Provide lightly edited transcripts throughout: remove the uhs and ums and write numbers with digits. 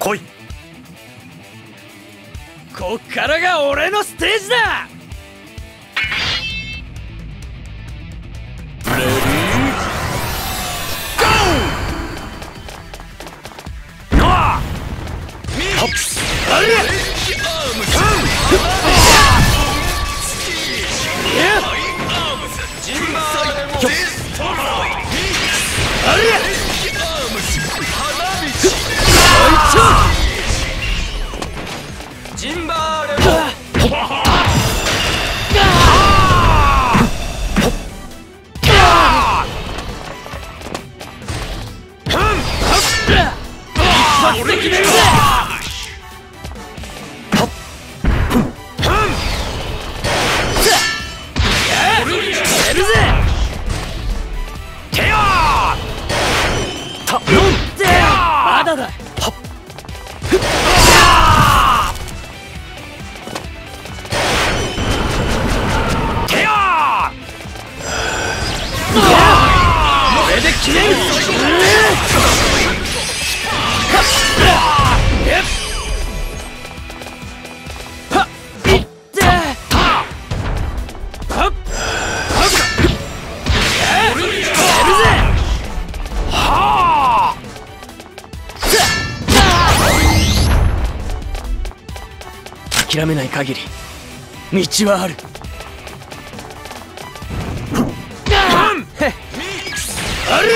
来い。こっからが俺のステージだ。レディーゴー。ノアトップスアリエジンバーレモン。まだだ。キレイ諦めない限り道はある。あれ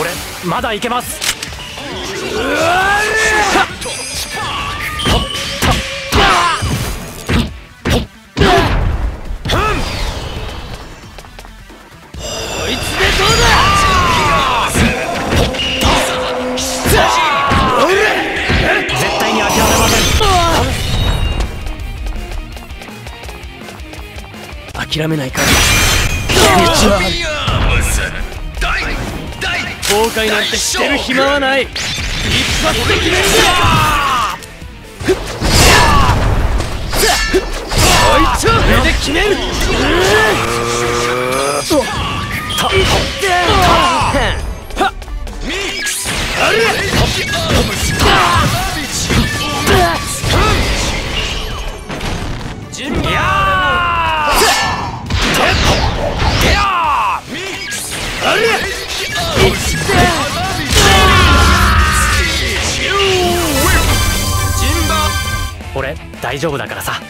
俺まだいけます。諦めないから道はある。後悔なんてしてる暇はない。一発で決めるぜ。あいつはこれで決める。俺大丈夫だからさ。